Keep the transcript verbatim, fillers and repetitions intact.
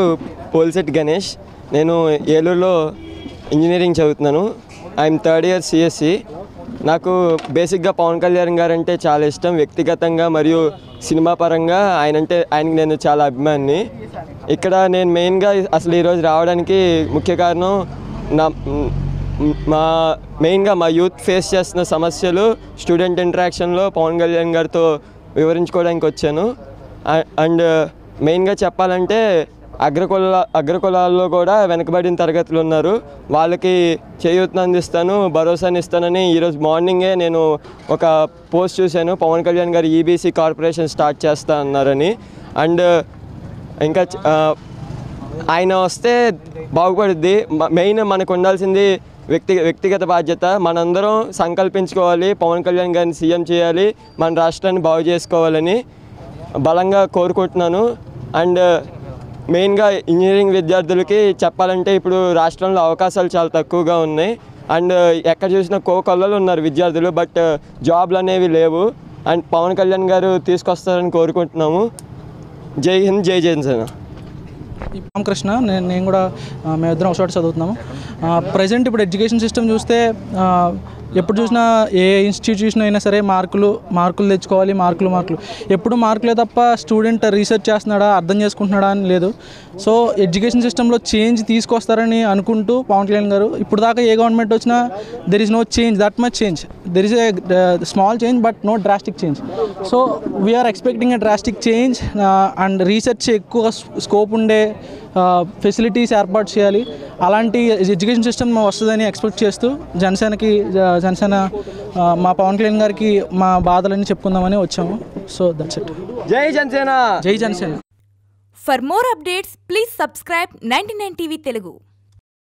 पोलसेट गणेश नेनु येलूरुलो इंजीनियरिंग चदुवुतुन्नानु I am third year CSC नाकु बेसिक पवन कल्याण गारंटे चाला इष्टं व्यक्तिगतंगा मरियु सिनेमा परंगा आयनंटे आयनकि नेनु चाला अभिमानिनि इक्कड नेनु मेन गा असलु ई रोजु रावडानिकि मुख्य कारणं ना మా మెయిన్ గా మా యూత్ ఫేస్ చేస్తున్న సమస్యలు స్టూడెంట్ ఇంటరాక్షన్ లో పవన్ కళ్యాణ్ గారితో వివరించుకోవడానికి వచ్చాను అండ్ మెయిన్ గా చెప్పాలంటే అగ్రకుల అగ్రకులాల్లో కూడా వెనకబడిన తరగతులు ఉన్నారు వాళ్ళకి చేయూతను అందిస్తాను భరోసాని ఇస్తానని ఈ రోజు మార్నింగే నేను ఒక పోస్ట్ చూశాను పవన్ కళ్యాణ్ గారు ఈబీసీ కార్పొరేషన్ స్టార్ట్ చేస్తా అన్నారని అండ్ ఇంకా ఆయన వస్తే బాగుపడుద్ది మెయిన్ మనకు ఉండాల్సింది వ్యక్తి వ్యక్తిగత బాధ్యత మనందరం సంకల్పించుకోవాలి పవన్ కళ్యాణ్ గారిని సీఎం చేయాలి మన రాష్ట్రాన్ని బాగు చేసుకోవాలని బలంగా కోరుకుంటున్నాను అండ్ మెయిన్గా ఇంజనీరింగ్ విద్యార్థులకి చెప్పాలంటే ఇప్పుడు రాష్ట్రంలో అవకాశాలు చాలా తక్కువగా ఉన్నాయి అండ్ ఎక్కడ చూసినా కోకొల్లలు ఉన్నారు విద్యార్థులు బట్ జాబ్లు అనేవి లేవు అండ్ పవన్ కళ్యాణ్ గారు తీసుకొస్తారని కోరుకుంటున్నాము జై హింద్ జై జనసేన రామకృష్ణ నేను నేను కూడా మేమిద్దరం ఒకసారి చదువుతున్నాము ప్రజెంట్ ఇప్పుడు ఎడ్యుకేషన్ సిస్టమ్ చూస్తే ఎప్పుడు చూసినా ఏ ఇన్స్టిట్యూషన్ అయినా సరే మార్కులు మార్కులు తెచ్చుకోవాలి మార్కులు మార్కులు ఎప్పుడు మార్కులే తప్ప స్టూడెంట్ రీసెర్చ్ చేస్తున్నాడా అర్థం చేసుకుంటున్నాడా అని లేదు సో ఎడ్యుకేషన్ సిస్టంలో చేంజ్ తీసుకొస్తారని అనుకుంటూ పవన్ కళ్యాణ్ గారు ఇప్పుడు దాకా ఏ గవర్నమెంట్ వచ్చినా there is no change that much change there is a small change but no drastic change so we are expecting a drastic change and research ఎక్కువ స్కోప్ ఉండే ఫెసిలిటీస్ ఏర్పాటు చేయాలి అలాంటి ఎడ్యుకేషన్ సిస్టమ్ వస్తుందని ఎక్స్పెక్ట్ చేస్తూ జనసేనకి జనసేన మా పవన్ కళ్యాణ్ గారికి మా బాధలన్నీ చెప్పుకుందామని వచ్చాము సో దట్స్ ఇట్ జై జనసేన జై Janasena for more updates please subscribe ninety nine TV Telugu.